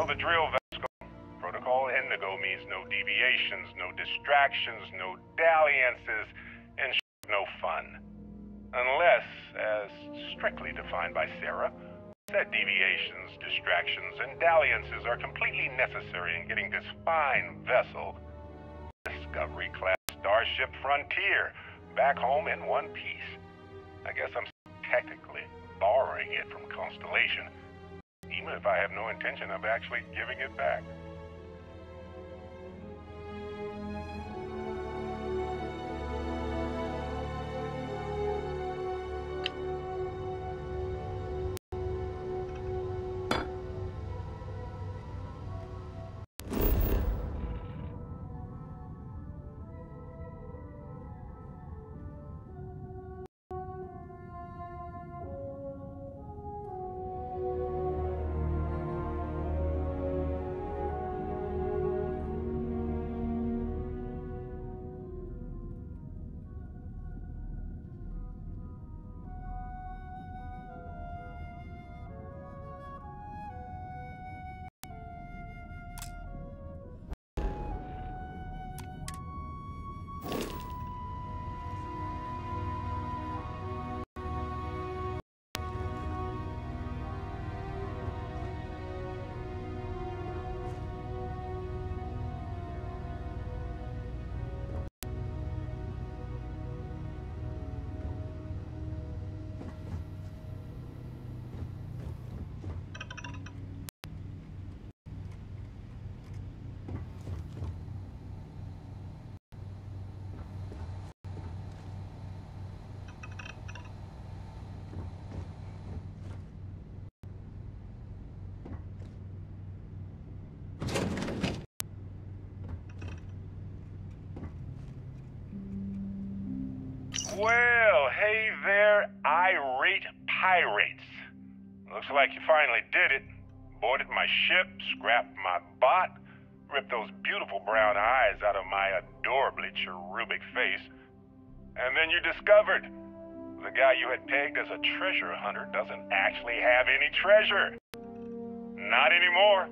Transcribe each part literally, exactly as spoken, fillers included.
know the drill, Vesco. Protocol Indigo means no deviations, no distractions, no dalliances, and sh- no fun. Unless, as strictly defined by Sarah, that deviations, distractions, and dalliances are completely necessary in getting this fine vessel, Discovery Class Starship Frontier, back home in one piece. I guess I'm technically borrowing it from Constellation, even if I have no intention of actually giving it back. Well, hey there, irate pirates. Looks like you finally did it. Boarded my ship, scrapped my bot, ripped those beautiful brown eyes out of my adorably cherubic face, and then you discovered the guy you had pegged as a treasure hunter doesn't actually have any treasure. Not anymore.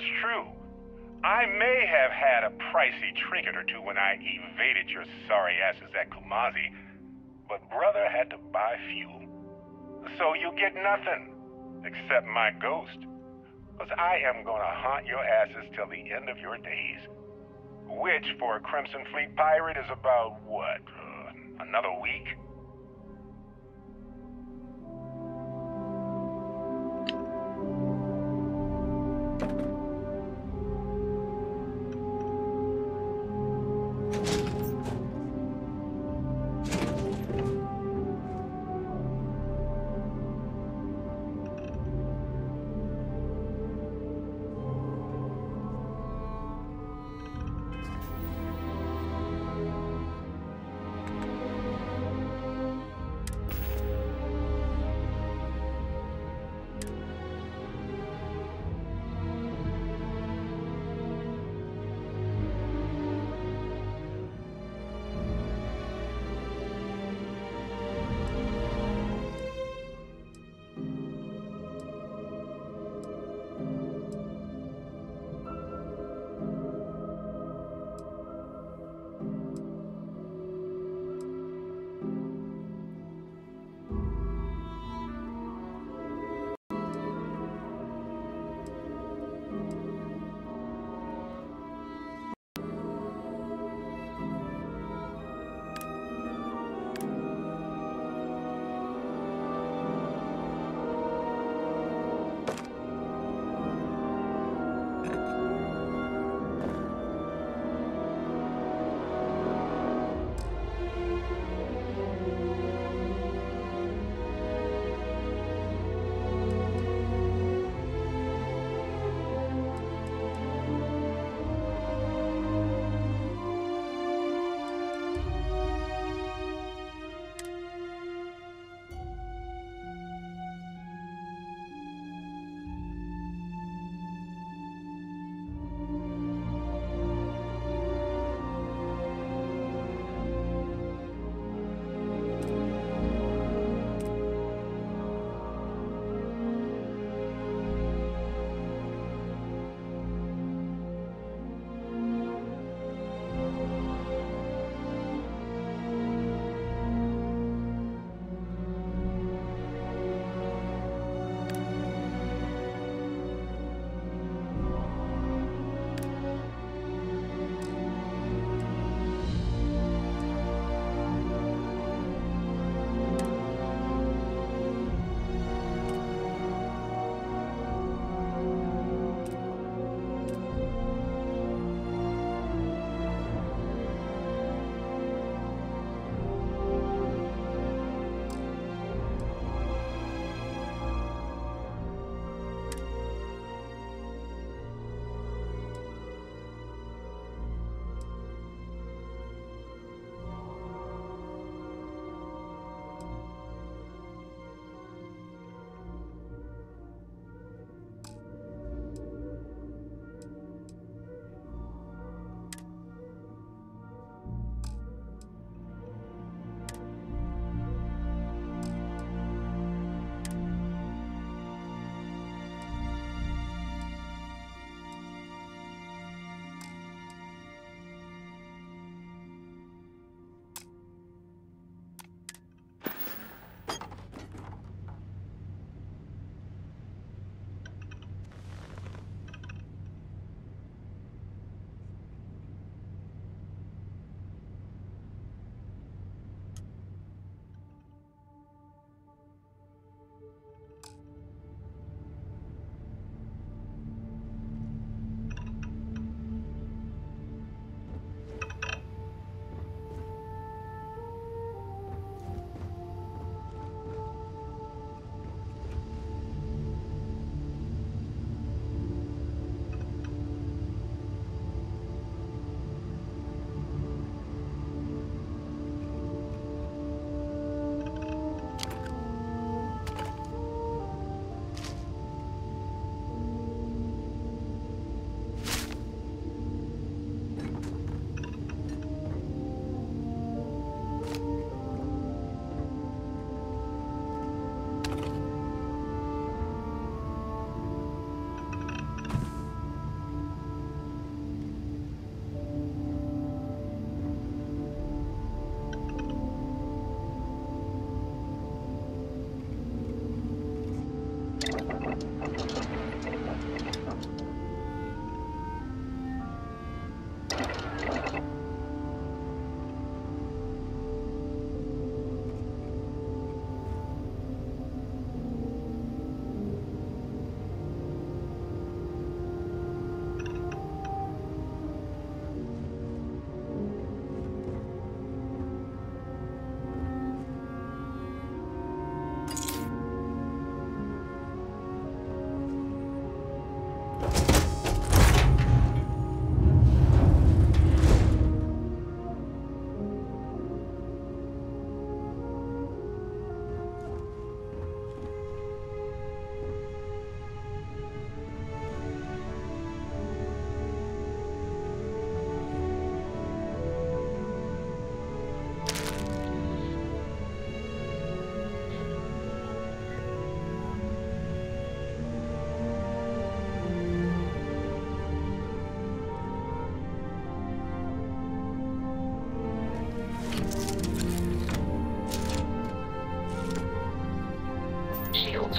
It's true. I may have had a pricey trinket or two when I evaded your sorry asses at Kumazi, but brother had to buy fuel. So you get nothing, except my ghost. Because I am going to haunt your asses till the end of your days. Which, for a Crimson Fleet pirate, is about, what, uh, another week?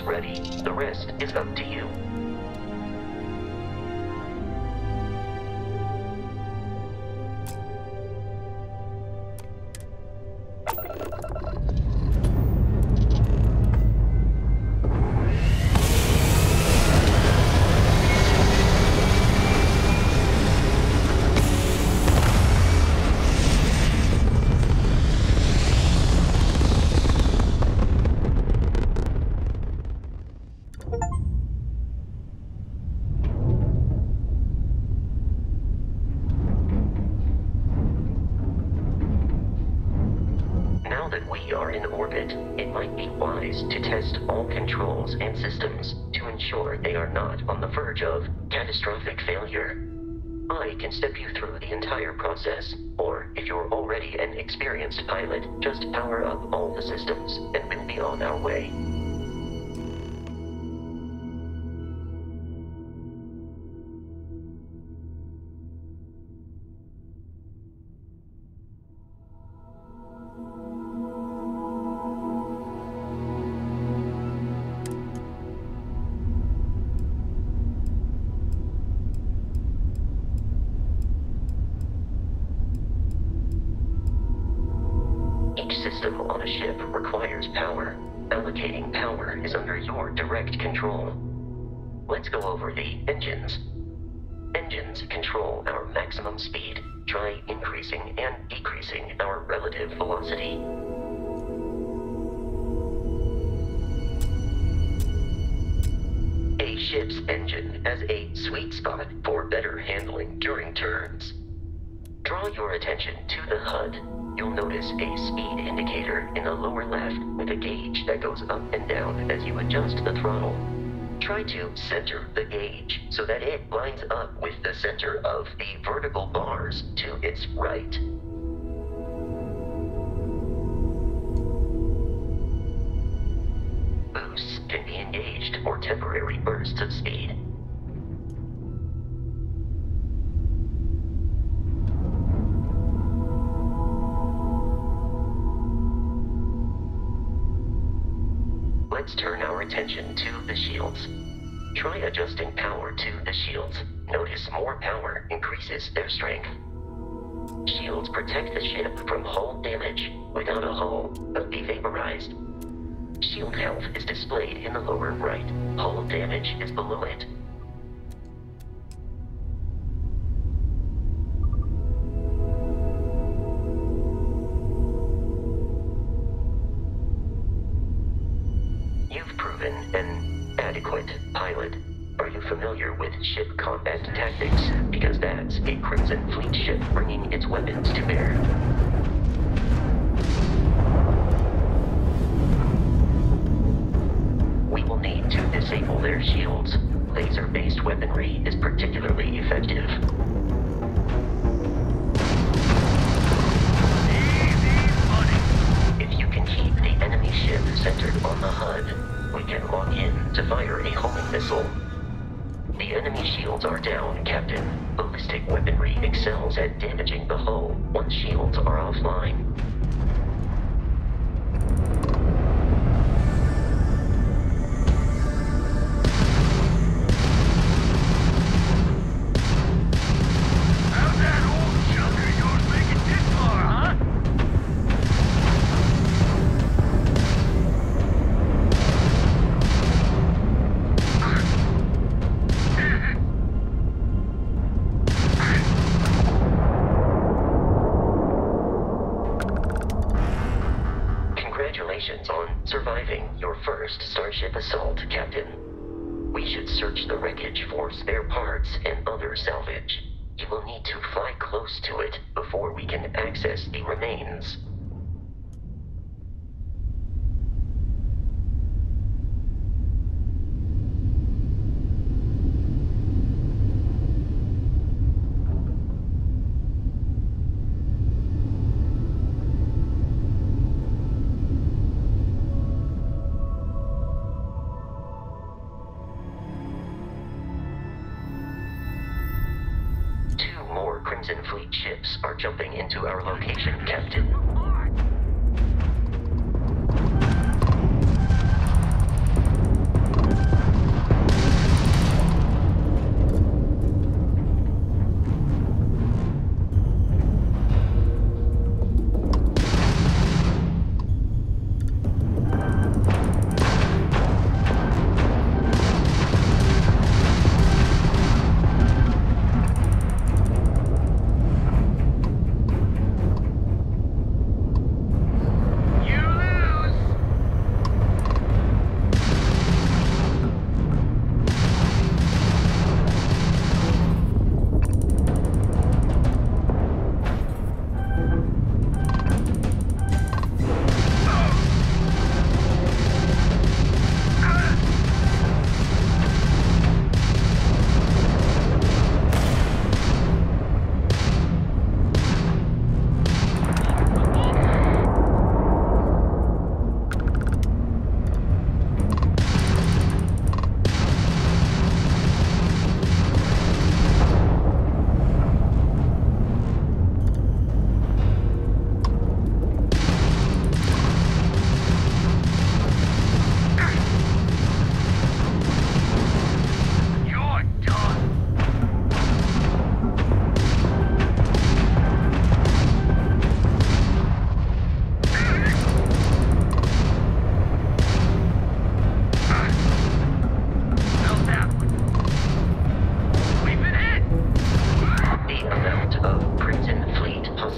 is ready. The rest is up to you.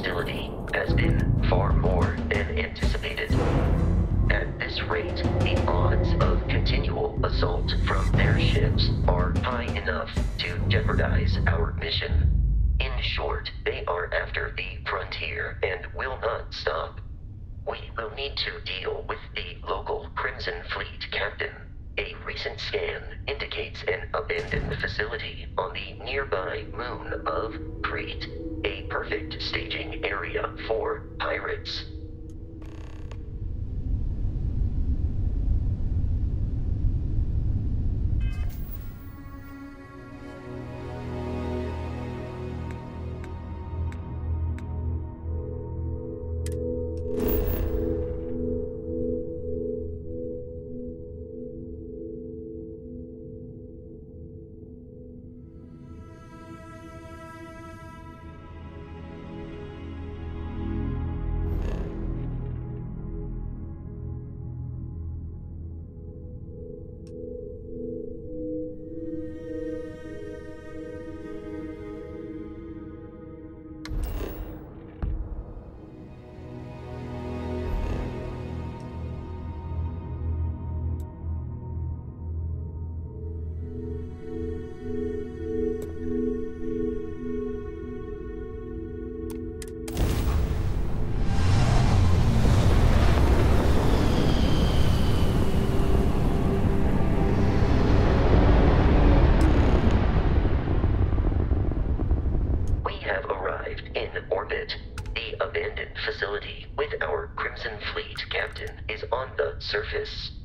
hostility has been far more than anticipated. At this rate, the odds of continual assault from their ships are high enough to jeopardize our mission. In short, they are after the frontier and will not stop. We will need to deal with the local Crimson Fleet captain. A recent scan indicates an abandoned facility on the nearby moon of Crete, a perfect staging area for pirates. Surface.